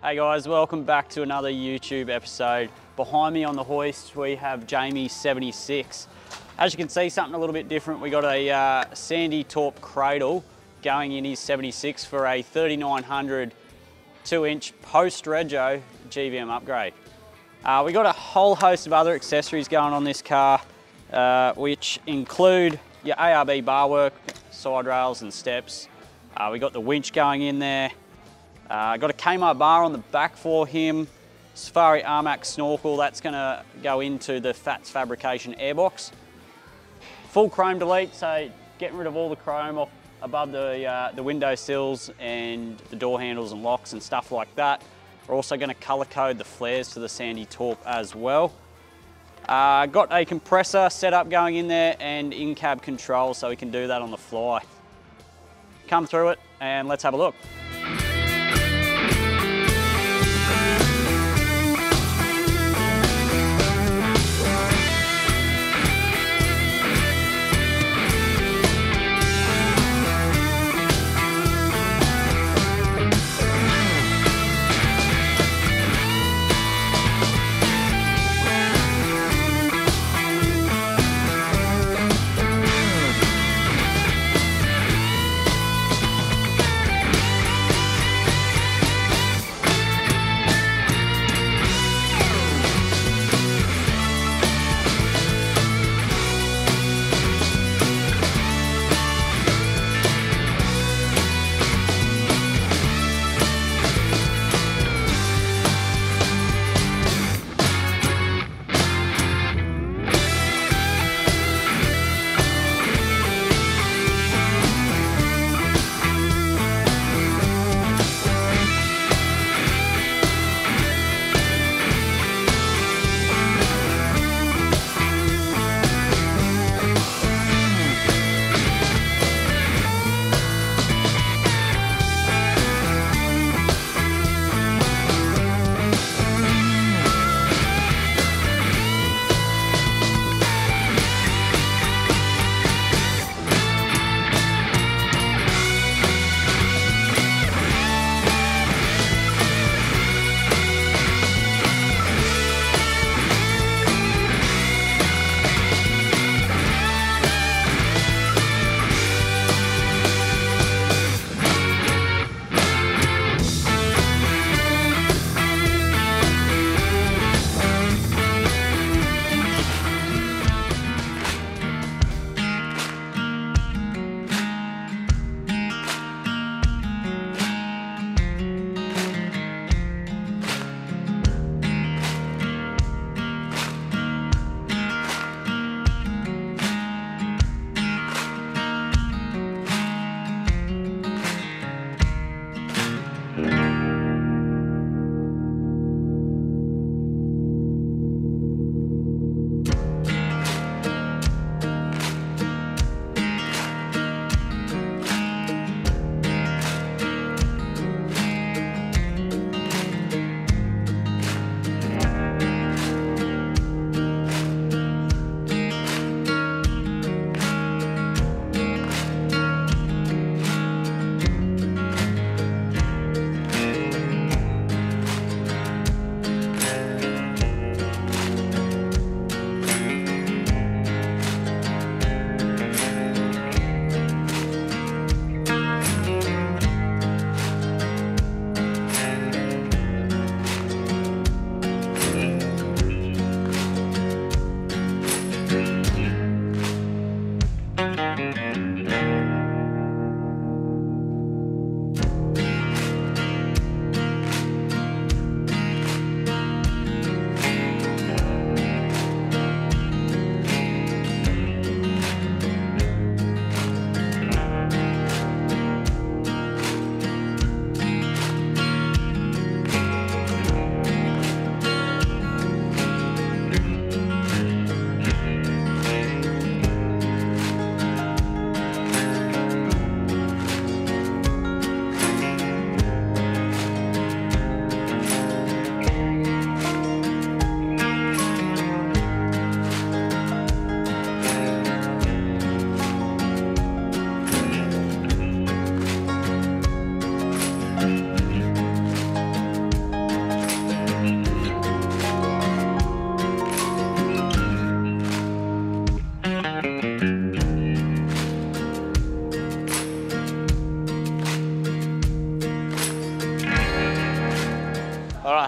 Hey guys, welcome back to another YouTube episode. Behind me on the hoist we have Jamie 76. As you can see, something a little bit different. We got a Sandy Taupe cradle going in his 76 for a 3900 2-inch post rego GVM upgrade. We got a whole host of other accessories going on this car, which include your ARB bar work, side rails and steps. We got the winch going in there. Got a Kaymar bar on the back for him, Safari Armax Snorkel, that's going to go into the Fat's Fabrication airbox. Full chrome delete, so getting rid of all the chrome off above the window sills and the door handles and locks and stuff like that. We're also going to colour code the flares to the Sandy Taupe as well. Got a compressor set up going in there and in-cab control, so we can do that on the fly. Come through it and let's have a look.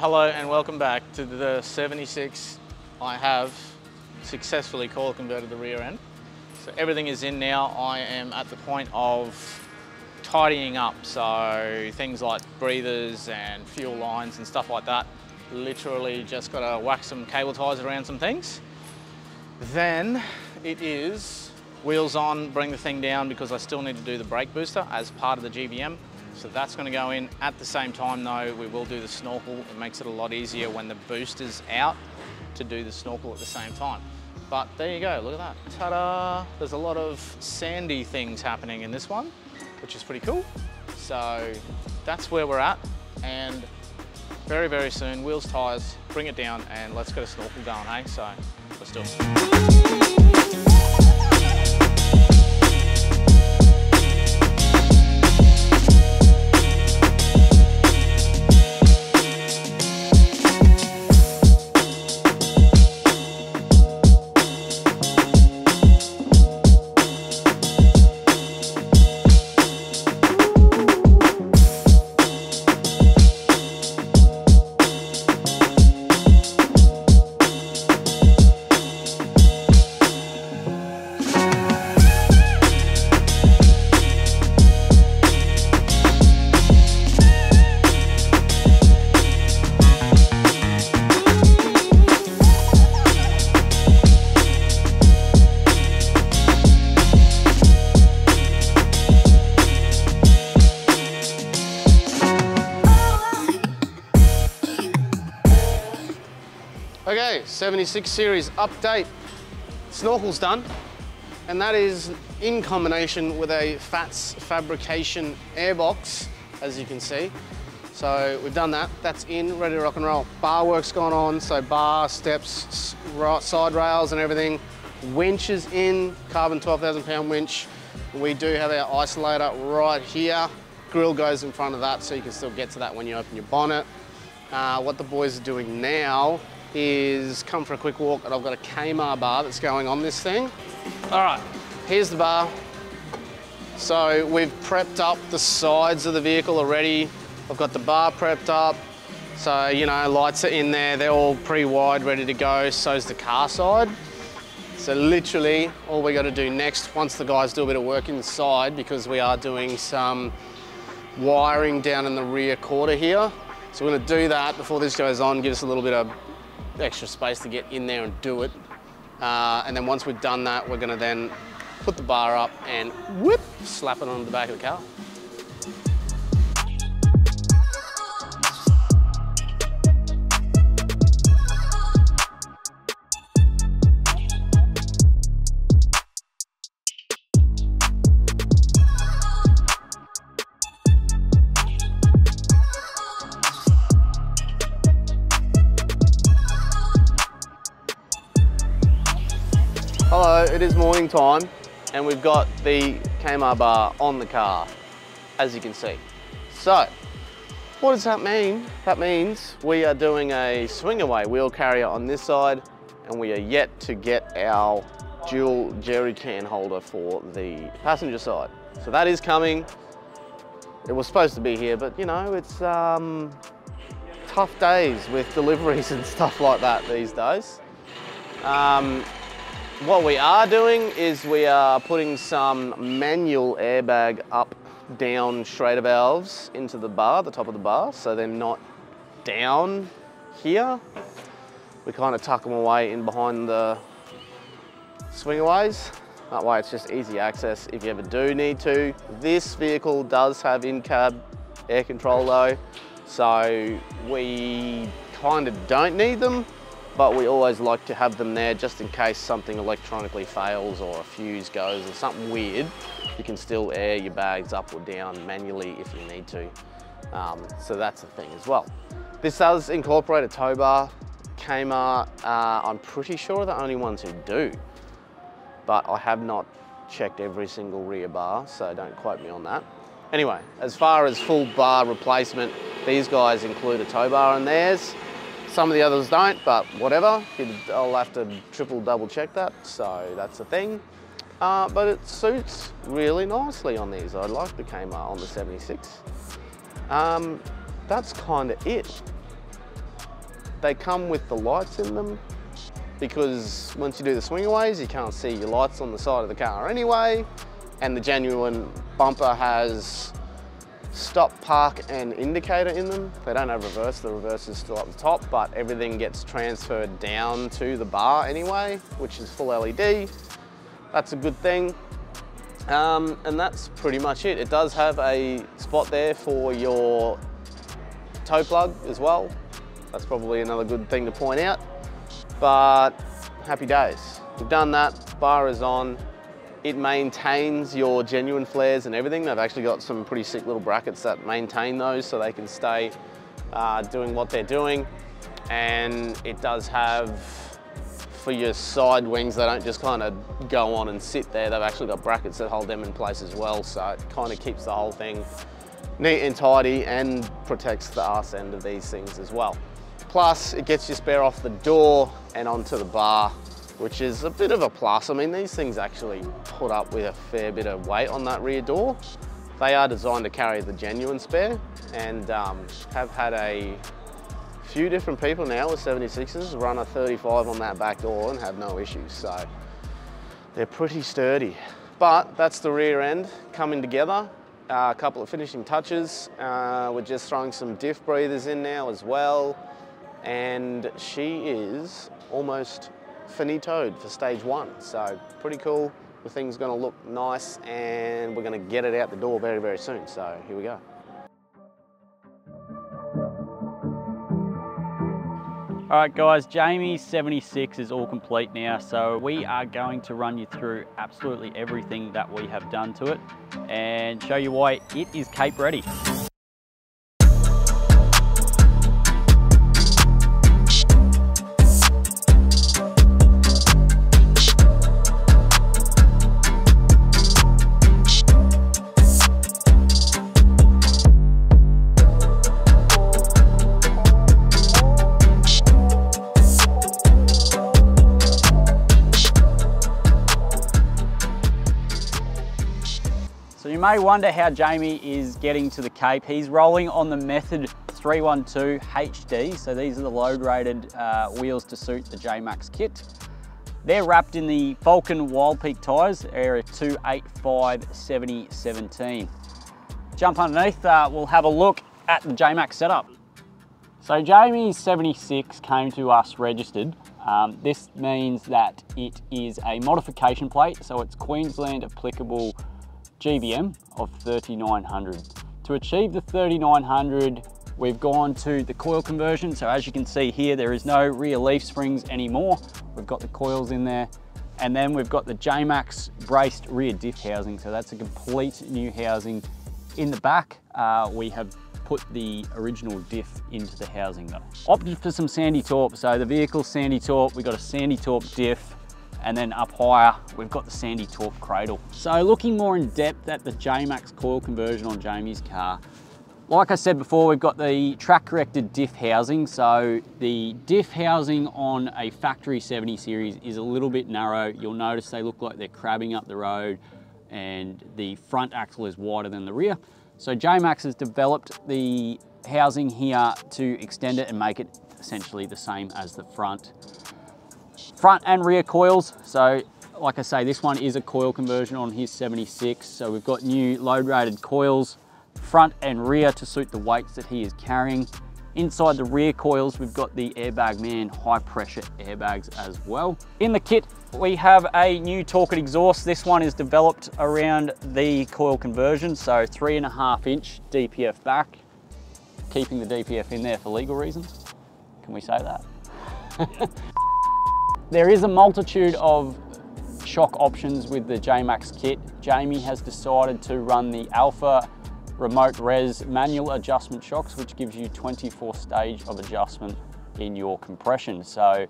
Hello and welcome back to the 76. I have successfully color converted the rear end. So everything is in now. I am at the point of tidying up. So things like breathers and fuel lines and stuff like that. Literally just got to whack some cable ties around some things. Then it is wheels on, bring the thing down because I still need to do the brake booster as part of the GVM. So that's going to go in. At the same time though, we will do the snorkel. It makes it a lot easier when the booster's out to do the snorkel at the same time. But there you go, look at that. Ta-da! There's a lot of sandy things happening in this one, which is pretty cool. So that's where we're at. And very, very soon, wheels, tires, bring it down and let's get a snorkel going, hey? So let's do it. Okay, 76 series update, snorkel's done, and that is in combination with a Fat's Fabrication airbox, as you can see. So we've done that, that's in, ready to rock and roll. Bar work's gone on, so bar, steps, side rails and everything. Winch is in, carbon 12,000 pound winch. We do have our isolator right here. Grill goes in front of that, so you can still get to that when you open your bonnet. What the boys are doing now is come for a quick walk, and I've got a Kaymar bar that's going on this thing. All right, here's the bar. So we've prepped up the sides of the vehicle already. I've got the bar prepped up. So, you know, lights are in there. They're all pre-wired, ready to go. So's the car side. So literally all we got to do next, once the guys do a bit of work inside, because we are doing some wiring down in the rear quarter here. So we're going to do that before this goes on, give us a little bit of extra space to get in there and do it. And then once we've done that, we're gonna then put the bar up and whip, slap it on the back of the car. Hello, it is morning time and we've got the Kaymar bar on the car, as you can see. So, what does that mean? That means we are doing a swing away wheel carrier on this side, and we are yet to get our dual jerry can holder for the passenger side. So that is coming. It was supposed to be here, but you know, it's tough days with deliveries and stuff like that these days. What we are doing is we are putting some manual airbag up, down straighter valves into the bar, the top of the bar, so they're not down here. We kind of tuck them away in behind the swingaways. That way it's just easy access if you ever do need to. This vehicle does have in-cab air control though, so we kind of don't need them. But we always like to have them there just in case something electronically fails or a fuse goes or something weird. You can still air your bags up or down manually if you need to. So that's a thing as well. This does incorporate a tow bar. Kaymar, I'm pretty sure the only ones who do, but I have not checked every single rear bar, so don't quote me on that. Anyway, as far as full bar replacement, these guys include a tow bar in theirs. Some of the others don't, but whatever. I'll have to triple, double check that, so that's the thing. But it suits really nicely on these. I like the Kaymar on the 76. That's kind of it. They come with the lights in them because once you do the swing aways, you can't see your lights on the side of the car anyway. And the genuine bumper has stop, park and indicator in them. They don't have reverse, the reverse is still up the top, but everything gets transferred down to the bar anyway, which is full LED. That's a good thing. And that's pretty much it. It does have a spot there for your tow plug as well. That's probably another good thing to point out, but happy days. We've done that, bar is on. It maintains your genuine flares and everything. They've actually got some pretty sick little brackets that maintain those so they can stay doing what they're doing. And it does have, for your side wings, they don't just kind of go on and sit there. They've actually got brackets that hold them in place as well. So it kind of keeps the whole thing neat and tidy and protects the arse end of these things as well. Plus it gets your spare off the door and onto the bar, which is a bit of a plus. I mean, these things actually put up with a fair bit of weight on that rear door. They are designed to carry the genuine spare, and have had a few different people now with 76s run a 35 on that back door and have no issues. So they're pretty sturdy. But that's the rear end coming together. A couple of finishing touches. We're just throwing some diff breathers in now as well. And she is almost finitoed for stage one, so pretty cool. The thing's gonna look nice and we're gonna get it out the door very, very soon, so here we go. All right guys, Jamie's 76 is all complete now, so we are going to run you through absolutely everything that we have done to it and show you why it is Cape ready. You may wonder how Jamie is getting to the Cape. He's rolling on the Method 312 HD, so these are the load rated wheels to suit the J Max kit. They're wrapped in the Falken Wild Peak tyres, area 285 70 17. Jump underneath, we'll have a look at the J Max setup. So Jamie's 76 came to us registered. This means that it is a modification plate, so it's Queensland applicable GVM of 3900. To achieve the 3900, we've gone to the coil conversion. So as you can see here, there is no rear leaf springs anymore. We've got the coils in there. And then we've got the J Max braced rear diff housing. So that's a complete new housing. In the back, we have put the original diff into the housing though. Opted for some Sandy Taupe. So the vehicle's Sandy Taupe, we've got a Sandy Taupe diff. And then up higher, we've got the Sandy Taupe cradle. So looking more in depth at the J Max coil conversion on Jamie's car, like I said before, we've got the track corrected diff housing. So the diff housing on a factory 70 series is a little bit narrow. You'll notice they look like they're crabbing up the road and the front axle is wider than the rear. So J Max has developed the housing here to extend it and make it essentially the same as the front. Front and rear coils. So like I say, this one is a coil conversion on his 76. So we've got new load rated coils, front and rear to suit the weights that he is carrying. Inside the rear coils, we've got the Airbag Man high pressure airbags as well. In the kit, we have a new torqued exhaust. This one is developed around the coil conversion. So 3.5 inch DPF back, keeping the DPF in there for legal reasons. Can we say that? Yeah. There is a multitude of shock options with the J Max kit. Jamie has decided to run the Alpha Remote Res manual adjustment shocks, which gives you 24 stage of adjustment in your compression. So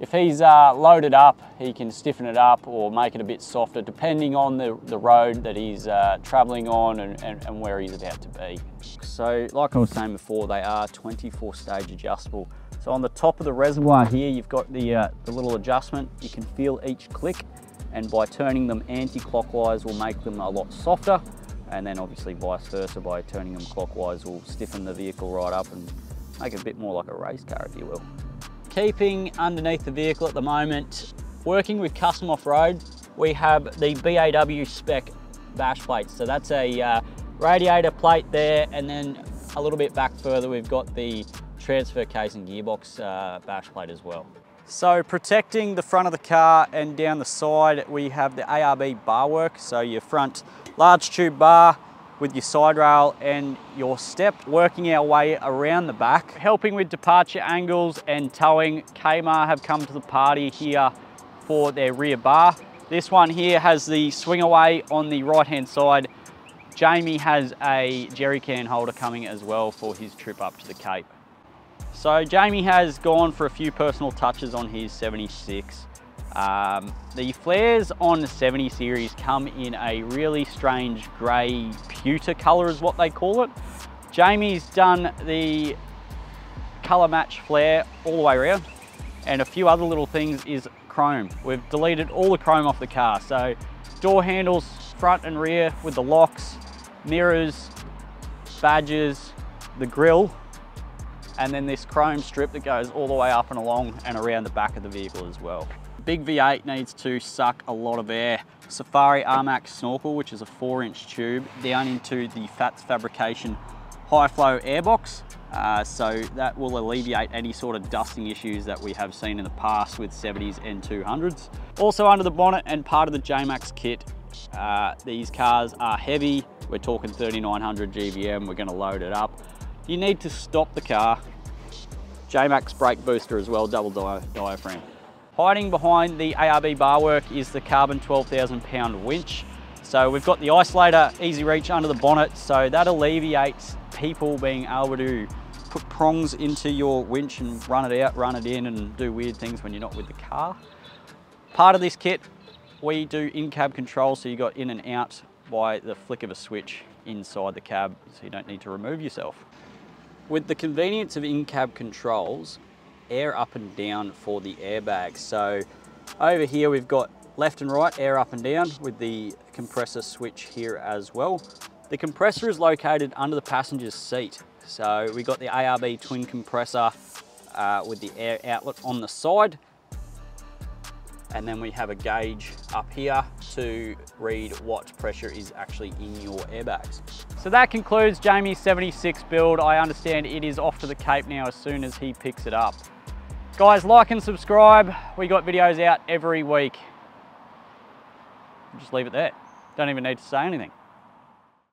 if he's loaded up, he can stiffen it up or make it a bit softer, depending on the road that he's traveling on and where he's about to be. So like I was saying before, they are 24 stage adjustable. So on the top of the reservoir here, you've got the little adjustment. You can feel each click, and by turning them anti-clockwise will make them a lot softer. And then obviously vice versa, by turning them clockwise will stiffen the vehicle right up and make it a bit more like a race car, if you will. keeping underneath the vehicle at the moment. Working with Custom Off-Road, we have the BAW spec bash plates. So that's a radiator plate there, and then a little bit back further, we've got the transfer case and gearbox bash plate as well. So protecting the front of the car and down the side, we have the ARB bar work. So your front large tube bar with your side rail and your step, working our way around the back. Helping with departure angles and towing, Kaymar have come to the party here for their rear bar. This one here has the swing away on the right-hand side. Jamie has a jerry can holder coming as well for his trip up to the Cape. So Jamie has gone for a few personal touches on his 76. The flares on the 70 series come in a really strange grey pewter colour is what they call it. Jamie's done the colour match flare all the way around, and a few other little things is chrome. We've deleted all the chrome off the car, so door handles front and rear with the locks, mirrors, badges, the grille, and then this chrome strip that goes all the way up and along and around the back of the vehicle as well. Big V8 needs to suck a lot of air. Safari Armax Snorkel, which is a 4-inch tube, down into the Fat's Fabrication high flow airbox. So that will alleviate any sort of dusting issues that we have seen in the past with 70s and 200s. Also under the bonnet and part of the J Max kit, these cars are heavy. We're talking 3900 GVM, we're gonna load it up. You need to stop the car. J Max brake booster as well, double diaphragm. Hiding behind the ARB barwork is the carbon 12,000 pound winch. So we've got the isolator easy reach under the bonnet, so that alleviates people being able to put prongs into your winch and run it out, run it in, and do weird things when you're not with the car. Part of this kit, we do in-cab control, so you got in and out by the flick of a switch inside the cab, so you don't need to remove yourself. With the convenience of in-cab controls, air up and down for the airbags. So over here we've got left and right air up and down with the compressor switch here as well. The compressor is located under the passenger's seat. So we got the ARB twin compressor with the air outlet on the side. And then we have a gauge up here to read what pressure is actually in your airbags. So that concludes Jamie's 76 build. I understand it is off to the Cape now as soon as he picks it up. Guys, like and subscribe. We got videos out every week. Just leave it there. Don't even need to say anything.